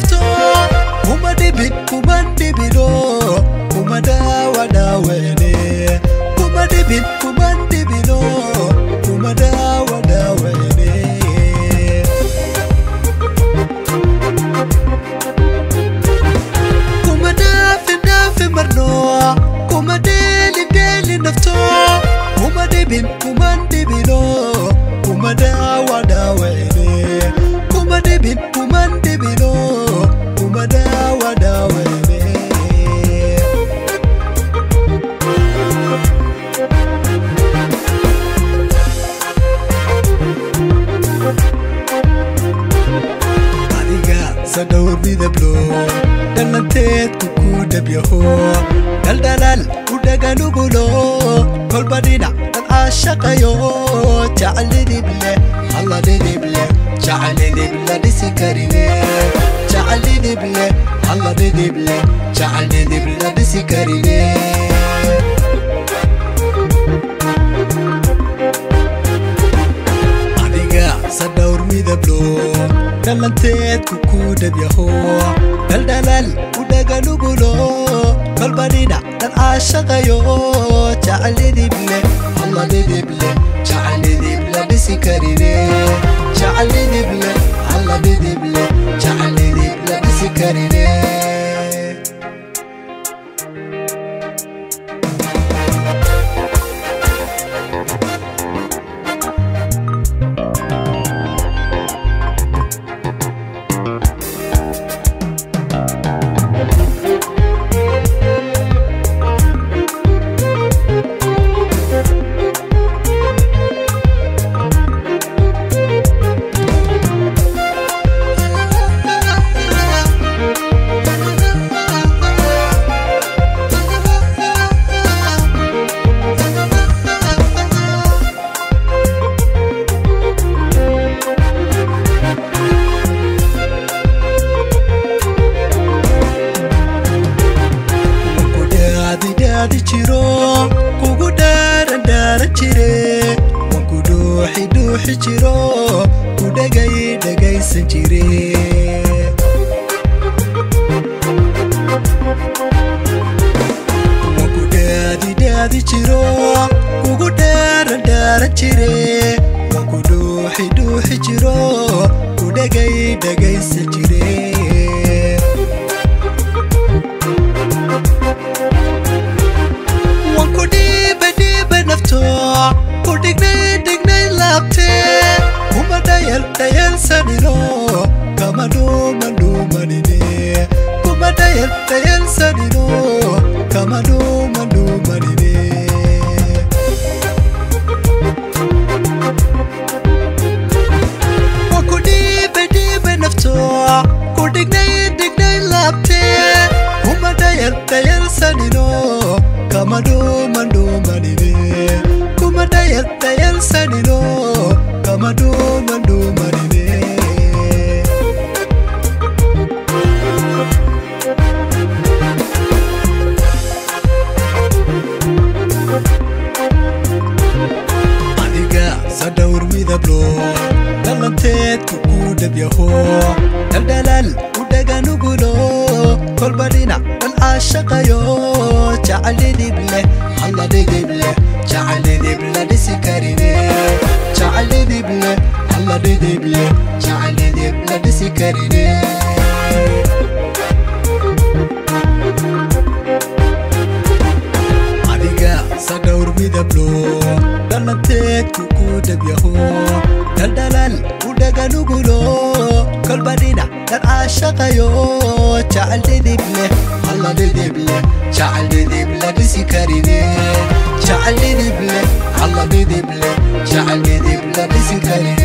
afto Muma dibit kumandi bilo Muma dawa na wene Muma dibit kumandi bilo Muma dawa na wene Kuma dafi dafi marnoa Kuma deli deli nafto Muma dibit kumandi bilo Muma dawa na wene Kuma dibit kumandi bilo Sador be the blow, Dalantet could have your whore. Daldal, Udaganubulo, Colbadina, and Ashakayo, Chalinible, Haladinible, Chalinibla, this is Carine, Chalinible, Haladinible, Chalinibla, this is Carine. Sador be the blow. Dalantet kukuda biyahoa Daldalal udaga nubulo Kalbadina dan ashagayo Cha'alidibile Alladidibile Cha'alidibile bisikarine Cha'alidibile Alladidibile Cha'alidibile bisikarine Hijiro, Udagay Sanjiri Wakudadi Dadi Chiro, Kugudara Dara Chire, Wakudu Hidu Hijiro, Udagay Sanjiri Wakudi Badi Benafto, Kudignay Lapte Kumadayel sanilo, kamado manine. Kumadayel sanilo, kamado manine. Wakudi bedi nafto, kudignay lapte. Kumadayel sanilo, kamado manine. Kumadayel sanilo. Madu marine Adiga Sadaur with the blow Dalantet could have your whore Daldalal Udaganubulo Colbadina and Ashakayo Cha'alidibile Haladidibile Cha'alidibile Disikarine Cha'alidibile, Alladidibile, Cha'alidibile, disikarine Adiga, Sadaur bidablo Dalantet kukudabyaho Daldalal, udaganugulo Kalbadina, dan ashakayo Cha'alidibile, Alladidibile, Cha'alidibile, disikarine Cha'alidibile, Alladidibile Cha'alidibile bisikarine